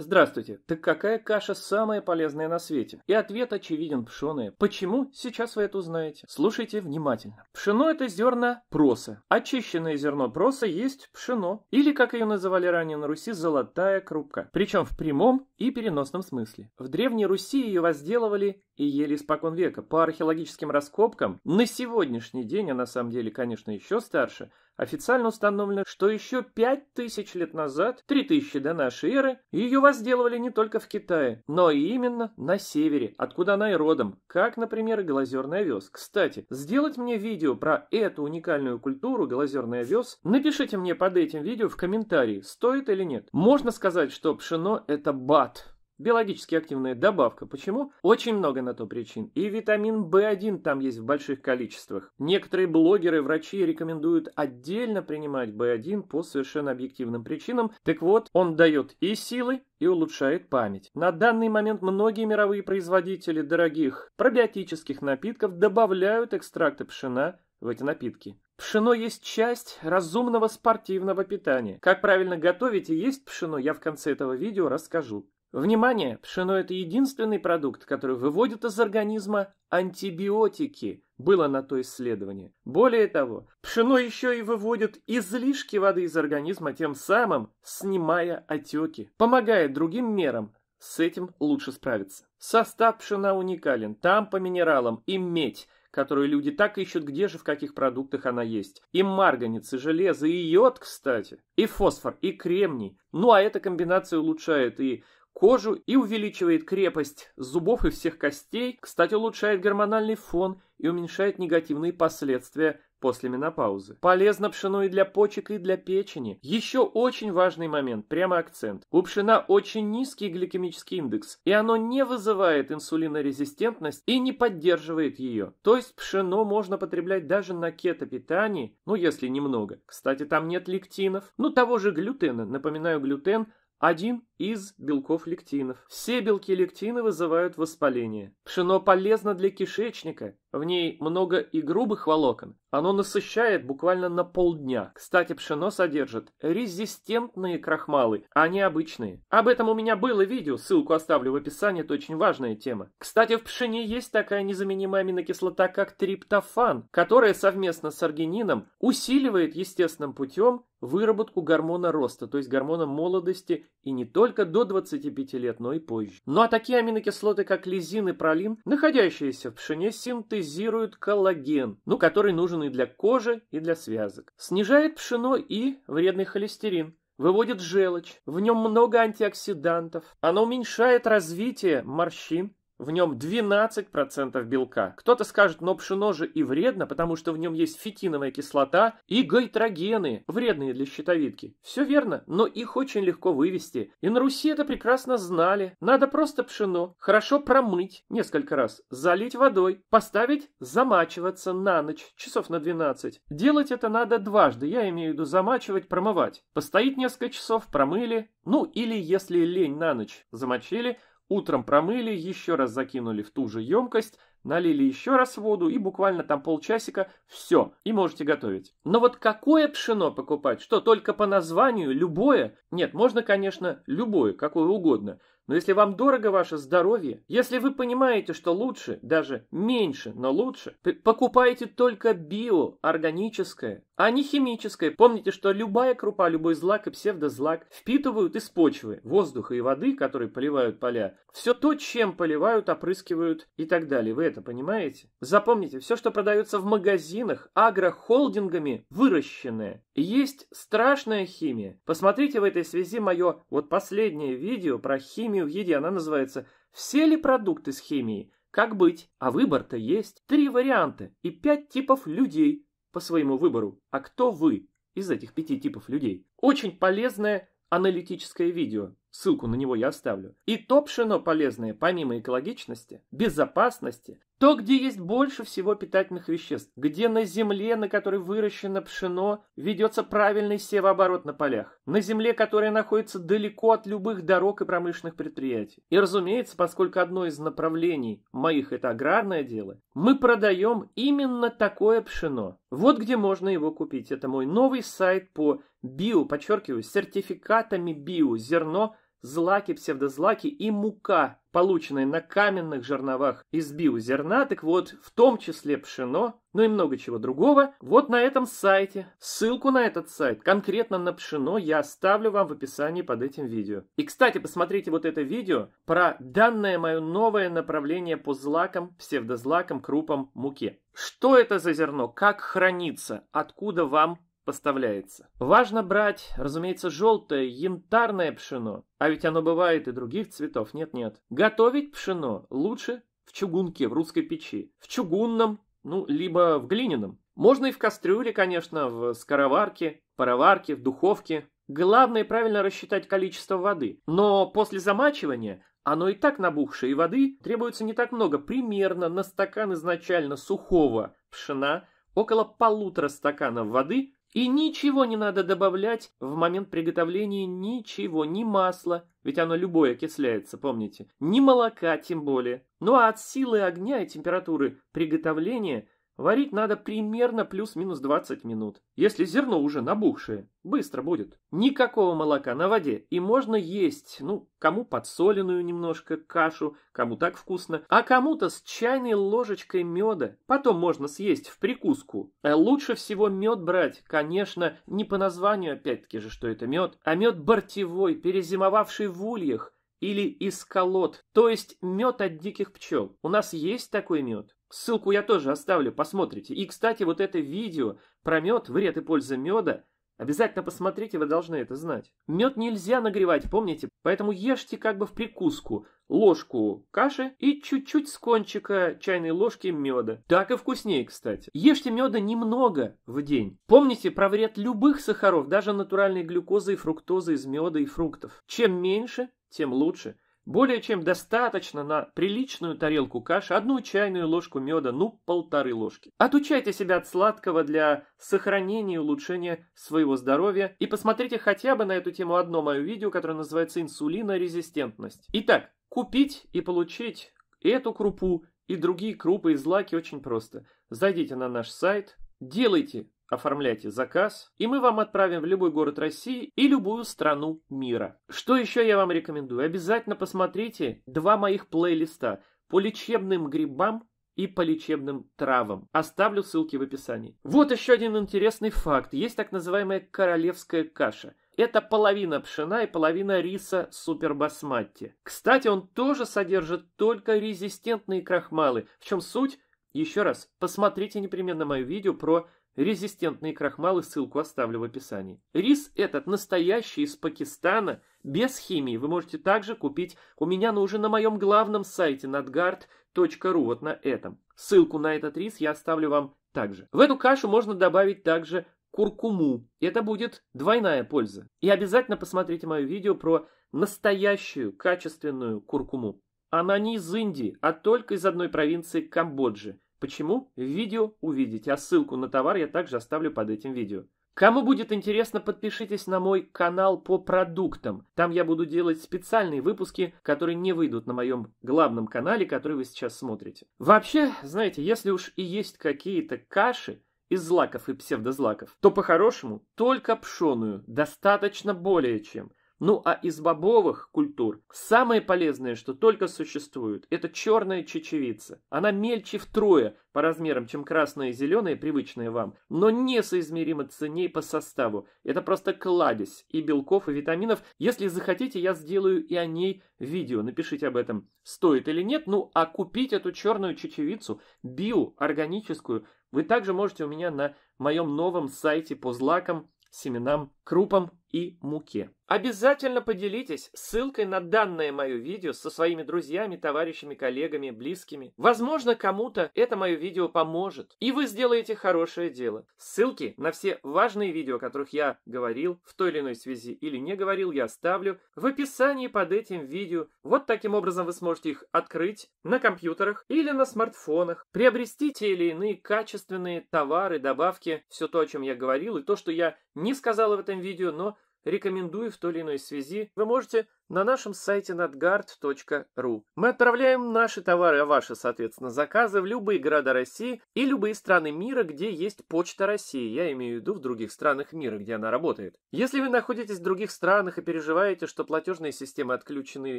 Здравствуйте! Так какая каша самая полезная на свете? И ответ очевиден, пшеные. Почему? Сейчас вы это узнаете. Слушайте внимательно. Пшено — это зерна проса. Очищенное зерно проса есть пшено. Или, как ее называли ранее на Руси, золотая крупка. Причем в прямом и переносном смысле. В Древней Руси ее возделывали и ели испокон века. По археологическим раскопкам на сегодняшний день, а на самом деле, конечно, еще старше, официально установлено, что еще 5000 лет назад, 3000 до нашей эры, ее возделывали не только в Китае, но и именно на севере, откуда она и родом, как, например, голозерный овес. Кстати, сделать мне видео про эту уникальную культуру, голозерный овес, напишите мне под этим видео в комментарии, стоит или нет. Можно сказать, что пшено — это БАТ. Биологически активная добавка. Почему? Очень много на то причин. И витамин В1 там есть в больших количествах. Некоторые блогеры, врачи рекомендуют отдельно принимать В1 по совершенно объективным причинам. Так вот, он дает и силы, и улучшает память. На данный момент многие мировые производители дорогих пробиотических напитков добавляют экстракты пшена в эти напитки. Пшено есть часть разумного спортивного питания. Как правильно готовить и есть пшено, я в конце этого видео расскажу. Внимание! Пшено — это единственный продукт, который выводит из организма антибиотики. Было на то исследование. Более того, пшено еще и выводит излишки воды из организма, тем самым снимая отеки. Помогает другим мерам. С этим лучше справиться. Состав пшена уникален. Там по минералам и медь, которую люди так ищут, где же в каких продуктах она есть. И марганец, и железо, и йод, кстати, и фосфор, и кремний. Ну а эта комбинация улучшает и кожу, и увеличивает крепость зубов и всех костей. Кстати, улучшает гормональный фон и уменьшает негативные последствия после менопаузы. Полезно пшено и для почек, и для печени. Еще очень важный момент, прямо акцент. У пшена очень низкий гликемический индекс, и оно не вызывает инсулинорезистентность и не поддерживает ее. То есть пшено можно потреблять даже на кетопитании, ну если немного. Кстати, там нет лектинов, ну того же глютена. Напоминаю, глютен — один из белков лектинов. Все белки лектина вызывают воспаление. Пшено полезно для кишечника. В ней много и грубых волокон. Оно насыщает буквально на полдня. Кстати, пшено содержит резистентные крахмалы, а не обычные. Об этом у меня было видео, ссылку оставлю в описании, это очень важная тема. Кстати, в пшене есть такая незаменимая аминокислота, как триптофан, которая совместно с аргинином усиливает естественным путем выработку гормона роста, то есть гормона молодости, и не только до 25 лет, но и позже. Ну а такие аминокислоты, как лизин и пролин, находящиеся в пшене, синтезируют коллаген, ну который нужен и для кожи, и для связок. Снижает пшено и вредный холестерин. Выводит желчь. В нем много антиоксидантов. Оно уменьшает развитие морщин. В нем 12% белка. Кто-то скажет, но пшено же и вредно, потому что в нем есть фитиновая кислота и гайтрогены, вредные для щитовидки. Все верно, но их очень легко вывести. И на Руси это прекрасно знали. Надо просто пшено хорошо промыть несколько раз, залить водой, поставить замачиваться на ночь, часов на 12. Делать это надо дважды, я имею в виду замачивать, промывать. Постоит несколько часов, промыли, ну или если лень на ночь, замочили, утром промыли, еще раз закинули в ту же емкость, налили еще раз воду и буквально там полчасика, все, и можете готовить. Но вот какое пшено покупать? Что, только по названию? Любое? Нет, можно, конечно, любое, какое угодно. Но если вам дорого ваше здоровье, если вы понимаете, что лучше, даже меньше, но лучше, покупайте только био, органическое, а не химическое. Помните, что любая крупа, любой злак и псевдозлак впитывают из почвы, воздуха и воды, которые поливают поля. Все то, чем поливают, опрыскивают и так далее. Вы это понимаете? Запомните, все, что продается в магазинах, агрохолдингами выращенное. Есть страшная химия. Посмотрите в этой связи мое вот последнее видео про химию в еде, она называется «Все ли продукты с химией? Как быть?». А выбор-то есть. 3 варианта и 5 типов людей по своему выбору. А кто вы из этих 5 типов людей? Очень полезное аналитическое видео. Ссылку на него я оставлю. И то пшено полезное, помимо экологичности, безопасности, то, где есть больше всего питательных веществ, где на земле, на которой выращено пшено, ведется правильный севооборот на полях, на земле, которая находится далеко от любых дорог и промышленных предприятий. И, разумеется, поскольку одно из направлений моих – это аграрное дело, мы продаем именно такое пшено. Вот где можно его купить. Это мой новый сайт по био, подчеркиваю, сертификатами био, зерно, злаки, псевдозлаки и мука, полученная на каменных жерновах из биозерна, так вот, в том числе пшено, ну и много чего другого, вот на этом сайте. Ссылку на этот сайт, конкретно на пшено, я оставлю вам в описании под этим видео. И, кстати, посмотрите вот это видео про данное мое новое направление по злакам, псевдозлакам, крупам, муке. Что это за зерно, как хранится, откуда вам поставляется. Важно брать, разумеется, желтое, янтарное пшено, а ведь оно бывает и других цветов, нет-нет. Готовить пшено лучше в чугунке, в русской печи, в чугунном, ну, либо в глиняном. Можно и в кастрюле, конечно, в скороварке, пароварке, в духовке. Главное правильно рассчитать количество воды, но после замачивания оно и так набухшее, и воды требуется не так много, примерно на стакан изначально сухого пшена, около 1,5 стакана воды. И ничего не надо добавлять в момент приготовления, ничего, ни масла, ведь оно любое окисляется, помните, ни молока тем более. Ну а от силы огня и температуры приготовления варить надо примерно плюс-минус 20 минут. Если зерно уже набухшее, быстро будет. Никакого молока, на воде. И можно есть, ну, кому подсоленную немножко кашу, кому так вкусно, а кому-то с чайной ложечкой меда. Потом можно съесть в прикуску. Лучше всего мед брать, конечно, не по названию опять-таки же, что это мед, а мед бортевой, перезимовавший в ульях или из колод, то есть мед от диких пчел. У нас есть такой мед. Ссылку я тоже оставлю, посмотрите. И, кстати, вот это видео про мед, вред и польза меда, обязательно посмотрите, вы должны это знать. Мед нельзя нагревать, помните? Поэтому ешьте как бы в прикуску ложку каши и чуть-чуть с кончика чайной ложки меда. Так и вкуснее, кстати. Ешьте меда немного в день. Помните про вред любых сахаров, даже натуральной глюкозы и фруктозы из меда и фруктов. Чем меньше, тем лучше. Более чем достаточно на приличную тарелку каши 1 чайную ложку меда, ну 1,5 ложки. Отучайте себя от сладкого для сохранения и улучшения своего здоровья. И посмотрите хотя бы на эту тему одно мое видео, которое называется «Инсулинорезистентность». Итак, купить и получить эту крупу и другие крупы и злаки очень просто. Зайдите на наш сайт, делайте, оформляйте заказ, и мы вам отправим в любой город России и любую страну мира. Что еще я вам рекомендую? Обязательно посмотрите 2 моих плейлиста по лечебным грибам и по лечебным травам. Оставлю ссылки в описании. Вот еще один интересный факт. Есть так называемая королевская каша. Это половина пшена и половина риса супербасмати. Кстати, он тоже содержит только резистентные крахмалы. В чем суть? Еще раз, посмотрите непременно мое видео про резистентные крахмалы, ссылку оставлю в описании. Рис этот настоящий, из Пакистана, без химии. Вы можете также купить у меня, но уже на моем главном сайте natgard.ru, вот на этом. Ссылку на этот рис я оставлю вам также. В эту кашу можно добавить также куркуму. Это будет двойная польза. И обязательно посмотрите мое видео про настоящую, качественную куркуму. Она не из Индии, а только из одной провинции Камбоджи. Почему? В видео увидите, а ссылку на товар я также оставлю под этим видео. Кому будет интересно, подпишитесь на мой канал по продуктам. Там я буду делать специальные выпуски, которые не выйдут на моем главном канале, который вы сейчас смотрите. Вообще, знаете, если уж и есть какие-то каши из злаков и псевдозлаков, то по-хорошему только пшеную, достаточно более чем. Ну а из бобовых культур самое полезное, что только существует, это черная чечевица. Она мельче втрое по размерам, чем красная и зеленая, привычная вам, но несоизмеримо ценней по составу. Это просто кладезь и белков, и витаминов. Если захотите, я сделаю и о ней видео. Напишите об этом, стоит или нет. Ну а купить эту черную чечевицу, биоорганическую, вы также можете у меня на моем новом сайте по злакам, семенам, крупам и муке. Обязательно поделитесь ссылкой на данное мое видео со своими друзьями, товарищами, коллегами, близкими. Возможно, кому-то это мое видео поможет, и вы сделаете хорошее дело. Ссылки на все важные видео, о которых я говорил в той или иной связи или не говорил, я оставлю в описании под этим видео. Вот таким образом вы сможете их открыть на компьютерах или на смартфонах, приобрести те или иные качественные товары, добавки, все то, о чем я говорил, и то, что я не сказал в этом видео, но рекомендую в той или иной связи. Вы можете на нашем сайте natgard.ru. Мы отправляем наши товары, а ваши, соответственно, заказы в любые города России и любые страны мира, где есть Почта России. Я имею в виду в других странах мира, где она работает. Если вы находитесь в других странах и переживаете, что платежные системы отключены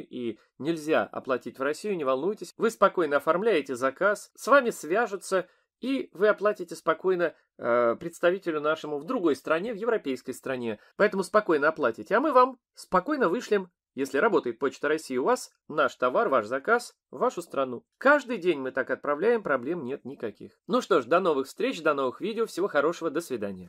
и нельзя оплатить в Россию, не волнуйтесь. Вы спокойно оформляете заказ, с вами свяжутся, и вы оплатите спокойно представителю нашему в другой стране, в европейской стране. Поэтому спокойно оплатите. А мы вам спокойно вышлем, если работает Почта России у вас, наш товар, ваш заказ, в вашу страну. Каждый день мы так отправляем, проблем нет никаких. Ну что ж, до новых встреч, до новых видео, всего хорошего, до свидания.